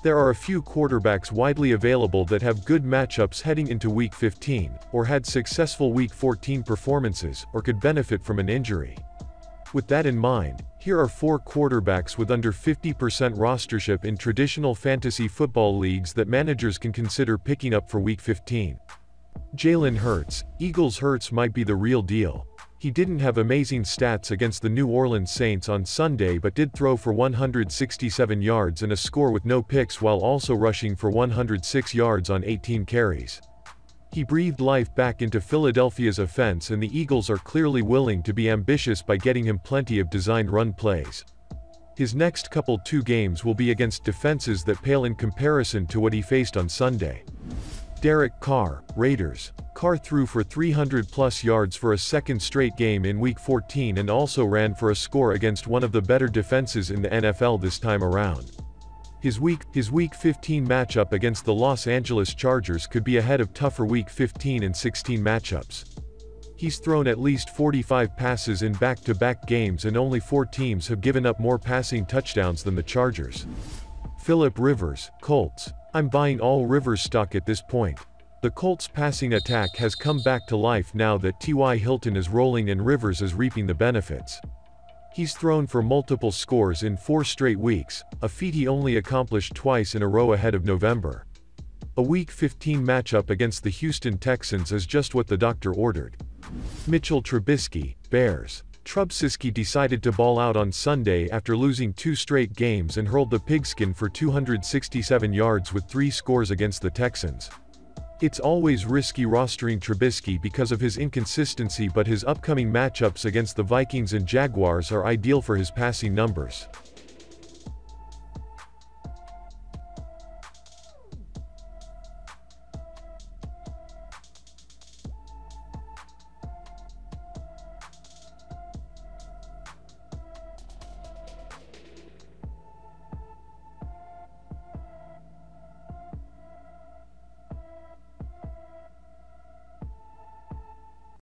There are a few quarterbacks widely available that have good matchups heading into Week 15, or had successful Week 14 performances, or could benefit from an injury. With that in mind, here are 4 quarterbacks with under 50% rostership in traditional fantasy football leagues that managers can consider picking up for Week 15. Jalen Hurts. Eagles. Hurts might be the real deal. He didn't have amazing stats against the New Orleans Saints on Sunday but did throw for 167 yards and a score with no picks while also rushing for 106 yards on 18 carries. He breathed life back into Philadelphia's offense, and the Eagles are clearly willing to be ambitious by getting him plenty of designed run plays. His next couple 2 games will be against defenses that pale in comparison to what he faced on Sunday. Derek Carr, Raiders. Carr threw for 300-plus yards for a second straight game in Week 14 and also ran for a score against one of the better defenses in the NFL this time around. His Week 15 matchup against the Los Angeles Chargers could be ahead of tougher Week 15 and 16 matchups. He's thrown at least 45 passes in back-to-back games, and only 4 teams have given up more passing touchdowns than the Chargers. Philip Rivers, Colts. I'm buying all Rivers stock at this point. The Colts' passing attack has come back to life now that TY Hilton is rolling and Rivers is reaping the benefits. He's thrown for multiple scores in 4 straight weeks, a feat he only accomplished twice in a row ahead of November. A Week 15 matchup against the Houston Texans is just what the doctor ordered. Mitchell Trubisky, Bears. Trubisky decided to ball out on Sunday after losing 2 straight games and hurled the pigskin for 267 yards with 3 scores against the Texans. It's always risky rostering Trubisky because of his inconsistency, but his upcoming matchups against the Vikings and Jaguars are ideal for his passing numbers.